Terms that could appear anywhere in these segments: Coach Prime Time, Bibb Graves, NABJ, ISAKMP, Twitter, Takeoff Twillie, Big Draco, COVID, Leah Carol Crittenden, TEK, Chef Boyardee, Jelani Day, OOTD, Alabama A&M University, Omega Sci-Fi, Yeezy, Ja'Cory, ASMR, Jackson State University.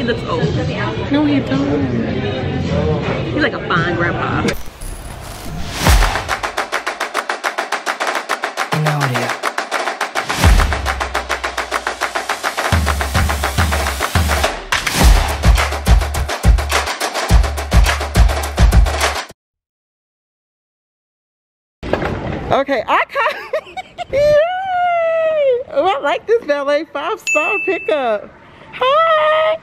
He looks old. No, he don't. He's like a fine grandpa. Okay, I caught. Yay! Oh, I like this valet 5-star pickup. Hi!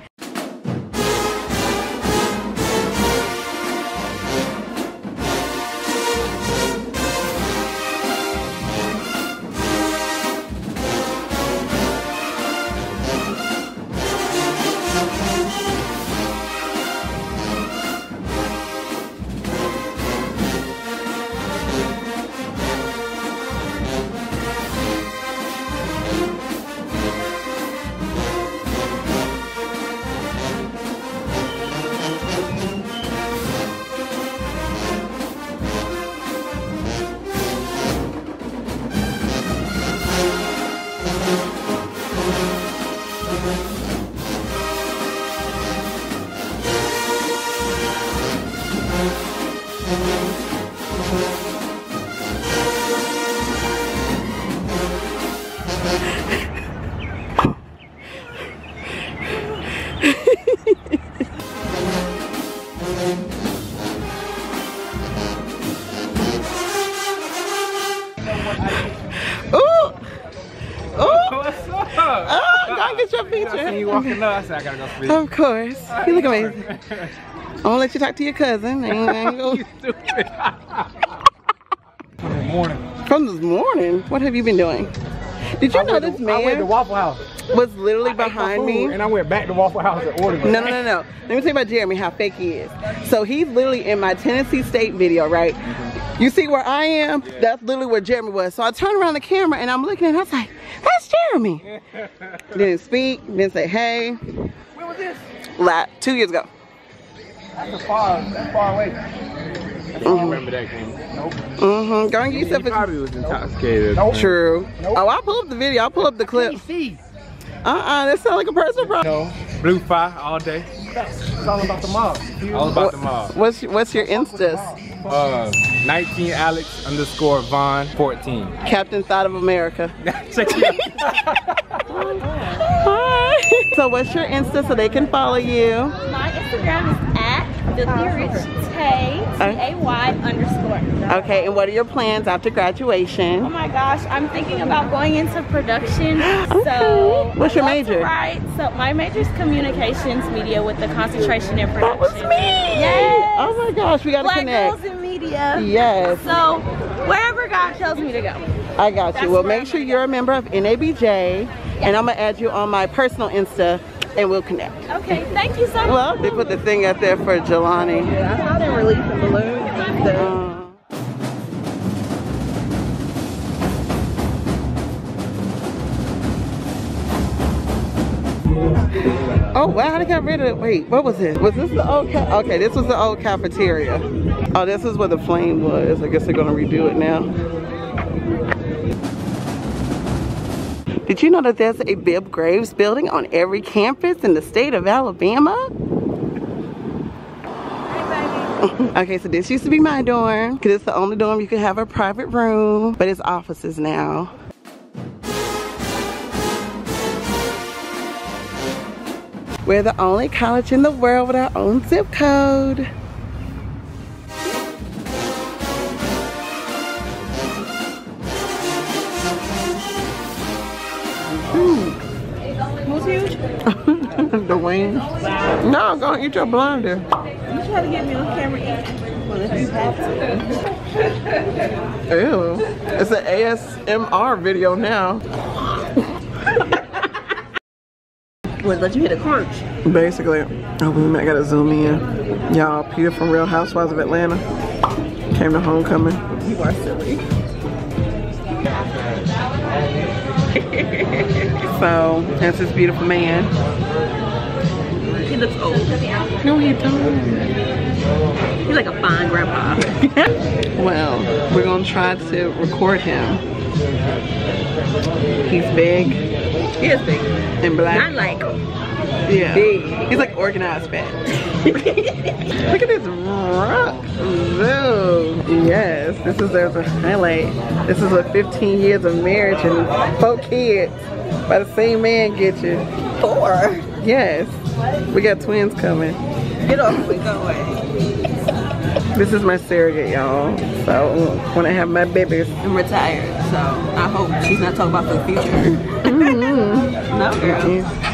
Of course. You look amazing. I won't let you talk to your cousin. You stupid. From the morning. From this morning? What have you been doing? Did you know this man? I went to Waffle House. Was literally behind me. And I went back to Waffle House to order. No. Let me tell you about Jeremy, how fake he is. So he's literally in my Tennessee State video, right? Mm-hmm. You see where I am? Yeah. That's literally where Jeremy was. So I turned around the camera and I'm looking and I was like, that's Jeremy. Didn't speak, didn't say hey. When was this? 2 years ago. That's far away. I don't remember that game. Nope. Mm-hmm. Go and get yourself a... probably was intoxicated. Nope. True. Nope. Oh, I'll pull up the video. I'll pull up the clip. That sounds like a personal problem. No. Blue fire all day. It's all about the mob. All about the mob. What's your Instas? 19 Alex underscore Vaughn 14. Captain Thought of America. Check it out. So what's your Insta so they can follow you? My Instagram is @TheRichTay_. Okay, and what are your plans after graduation? Oh my gosh, I'm thinking about going into production. Okay. So what's your major? Right. So my major is communications media with a concentration in production. That was me. Yes. Oh my gosh, we gotta connect. Black girls in media. Yes. So wherever God tells me to go. I got you. Well, make sure you're a member of NABJ, and I'm gonna add you on my personal Insta. And we'll connect. Okay, thank you so much. Well, they put the thing out there for Jelani. Yeah, I saw them release the balloon. So. Oh wow, they got rid of it. Wait, what was this? Was this the old okay, this was the old cafeteria. Oh, this is where the flame was. I guess they're gonna redo it now. Did you know that there's a Bibb Graves building on every campus in the state of Alabama? Okay, so this used to be my dorm, because it's the only dorm you could have a private room, but it's offices now. We're the only college in the world with our own zip code. The wings. No, go and eat your blunder. You try to get me on camera eating. Well, if you have to. Ew. It's an ASMR video now. Would let you hit a crunch. Basically. Oh, we might gotta zoom in. Y'all, Peter from Real Housewives of Atlanta came to homecoming. You are silly. So, that's this beautiful man. He looks old. No, he don't. He's like a fine grandpa. Well, we're gonna try to record him. He's big. He is big. And black. Not like him. Yeah. Big. He's like organized fat. Look at this rock zoo. Yes, this deserves a highlight. This is what 15 years of marriage and 4 kids by the same man get you. 4? Yes. What? We got twins coming. Get off and go away. This is my surrogate, y'all. So when I have my babies, I'm retired. So I hope she's not talking about the future. Mm-hmm. No, girl. Mm-hmm.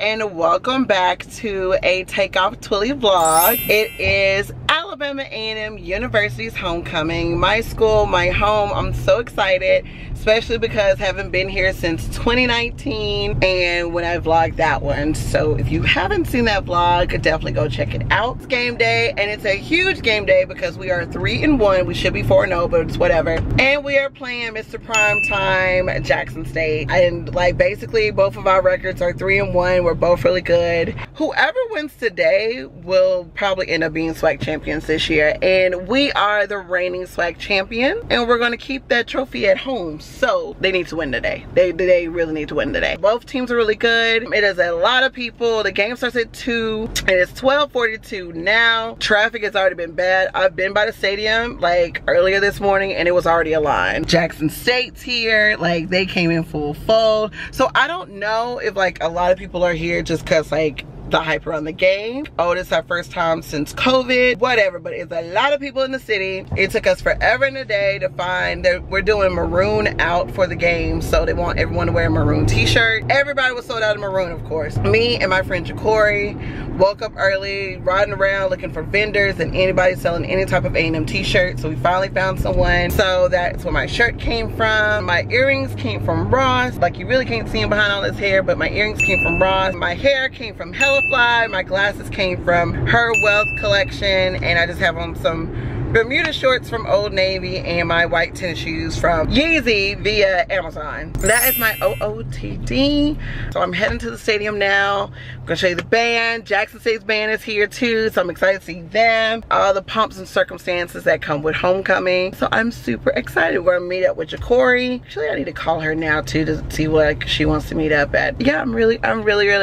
And welcome back to a Takeoff Twillie vlog. It is Alabama A&M University's homecoming. My school, my home. I'm so excited, especially because I haven't been here since 2019 and when I vlogged that one. So if you haven't seen that vlog, definitely go check it out. It's game day, and it's a huge game day because we are 3-1. We should be 4-0, but it's whatever. And we are playing Mr. Prime Time at Jackson State. And like basically both of our records are 3-1. We're both really good. Whoever wins today will probably end up being swag champions this year. And we are the reigning swag champion, and we're gonna keep that trophy at home. So they need to win today. They really need to win today. Both teams are really good. It is a lot of people. The game starts at 2. And it's 12:42 now. Traffic has already been bad. I've been by the stadium like earlier this morning and it was already a line. Jackson State's here. Like they came in full fold. So I don't know if like a lot of people are here just cause like the hype around the game. Oh, this is our first time since COVID, whatever, but it's a lot of people in the city. It took us forever and a day to find that we're doing maroon out for the game, so they want everyone to wear a maroon t-shirt. Everybody was sold out in maroon, of course. Me and my friend Ja'Cory woke up early, riding around looking for vendors and anybody selling any type of A&M t-shirt, so we finally found someone. So that's where my shirt came from. My earrings came from Ross. Like you really can't see him behind all his hair, but my earrings came from Ross. My hair came from Hella Fly. My glasses came from her Wealth collection, and I just have on some Bermuda shorts from Old Navy and my white tennis shoes from Yeezy via Amazon. That is my OOTD. So I'm heading to the stadium now. I'm gonna show you the band. Jackson State's band is here too, so I'm excited to see them. All the pomps and circumstances that come with homecoming. So I'm super excited. We're gonna meet up with Ja'Cory. Actually, I need to call her now too to see what like, she wants to meet up at. Yeah, I'm really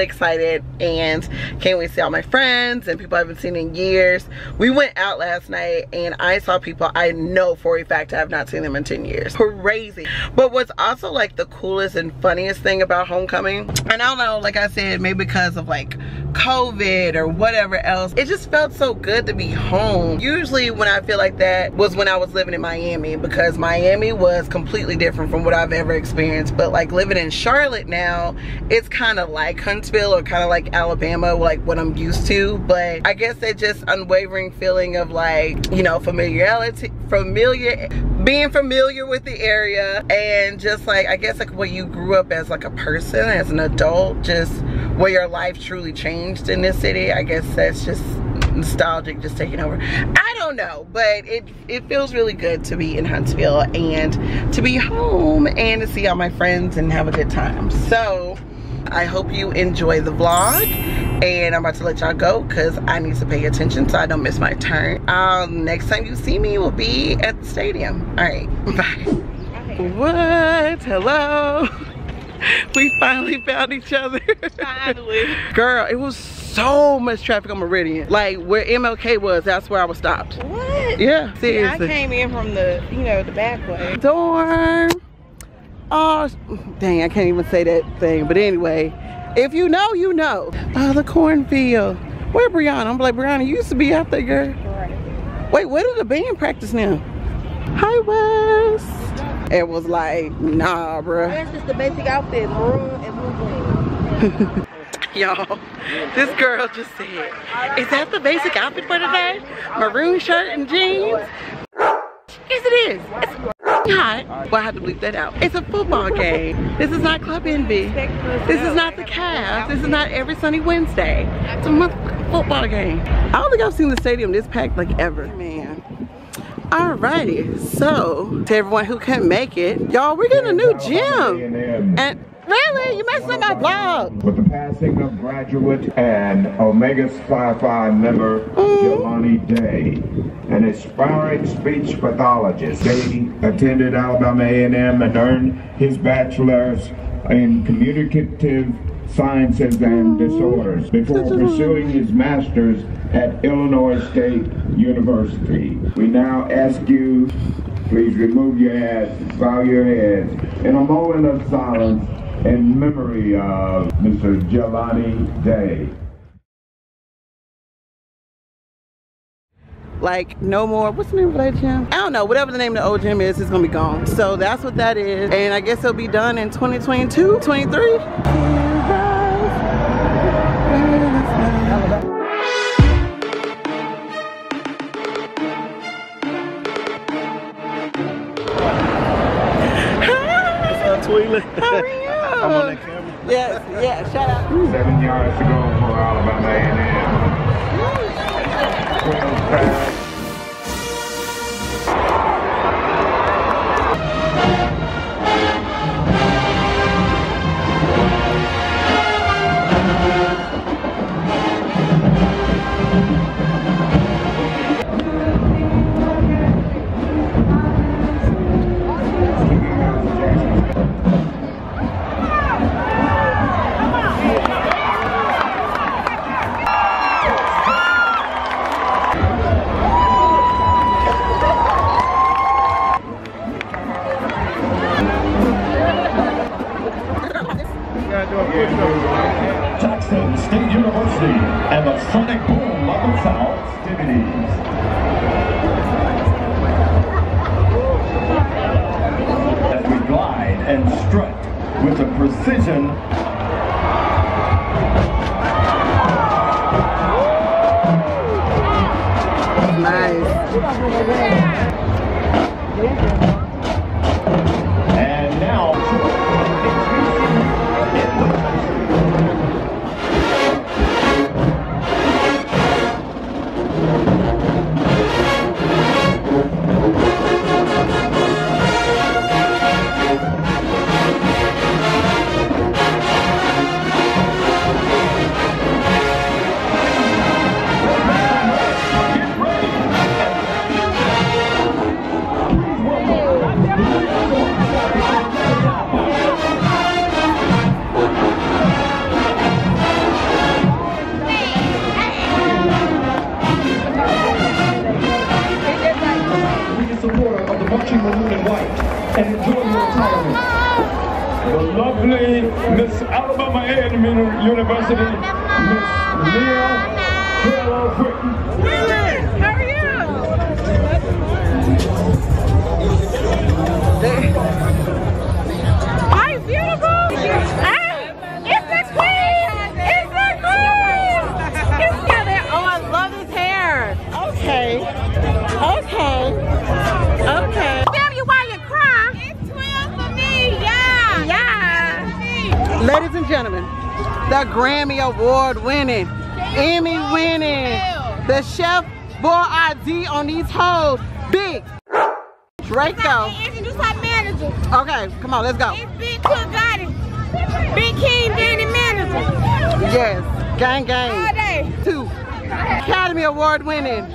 excited, and can't wait to see all my friends and people I haven't seen in years. We went out last night and I saw people I know for a fact I have not seen them in 10 years. Crazy. But what's also like the coolest and funniest thing about homecoming, and I don't know, like I said, maybe because of like COVID or whatever else, it just felt so good to be home. Usually when I feel like that was when I was living in Miami, because Miami was completely different from what I've ever experienced. But like living in Charlotte now, it's kind of like Huntsville or kind of like Alabama, like what I'm used to. But I guess that just unwavering feeling of like, you know, being familiar with the area, and just like I guess like what you grew up as like a person, as an adult, just where your life truly changed in this city. I guess that's just nostalgic just taking over. I don't know, but it feels really good to be in Huntsville and to be home and to see all my friends and have a good time. So I hope you enjoy the vlog, and I'm about to let y'all go because I need to pay attention so I don't miss my turn. Next time you see me will be at the stadium. All right, bye. What? Hello. We finally found each other. Finally. Girl, it was so much traffic on Meridian. Like where MLK was, that's where I was stopped. What? Yeah, seriously. I came in from the, you know, the back way. Dorm. Oh, dang, I can't even say that thing. But anyway, if you know, you know. Oh, the cornfield. Where Brianna? I'm like, Brianna, you used to be out there, girl. Right. Wait, where did the band practice now? Hi, West. It was like, nah, bro. That's just the basic outfit, maroon and blue jeans. Y'all, this girl just said, is that the basic outfit for today? Maroon shirt and jeans? Yes, it is. It's hot. Well, I have to bleep that out. It's a football game. This is not Club Envy. This is not the Cavs. This is not every sunny Wednesday. It's a football game. I don't think I've seen the stadium this packed like ever. Man. Alrighty, so to everyone who couldn't make it, y'all, we're getting a new gym. And really, you messed up my vlog. With the passing of graduate and Omega Sci-Fi member Jelani Day, an aspiring speech pathologist. Day attended Alabama A&M and earned his bachelor's in communicative sciences and disorders before pursuing his master's at Illinois State University. We now ask you, please remove your hats, bow your heads in a moment of silence in memory of Mr. Jelani Day. Like no more, what's the name of that gym? I don't know, whatever the name of the old gym is, it's gonna be gone. So that's what that is. And I guess it'll be done in 2022, 23. How are you? I'm on that camera. Yes, yeah, shout out. 7 yards to go for Alabama A&M. Jackson State University and the sonic boom of its festivities. As we glide and strut with a precision. Nice. And now. Miss Alabama A&M University, Miss Leah Carol Crittenden. Hey, how are you? Are you beautiful? Hey, it's the queen! It's the queen! It's got that, oh, I love his hair. Okay. Okay. Tell you why you cry. It's 12 for me, yeah. Yeah. Ladies and gentlemen, the Grammy Award winning, Emmy winning, the Chef Boyardee on these hoes, Big Draco. Introduce our manager. Okay, come on, let's go. It's Big Cook Gotti, Big King Danny manager. Yes, gang gang. All day. Two Academy Award winning.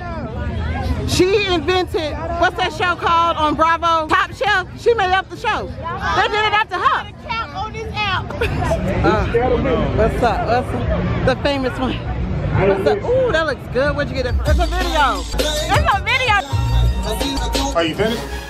She invented, what's that show called on Bravo? Top Chef. She made up the show. They did it after her. What's up? The famous one. What's up? Ooh, that looks good. Where'd you get it from? It's a video. Are you finished?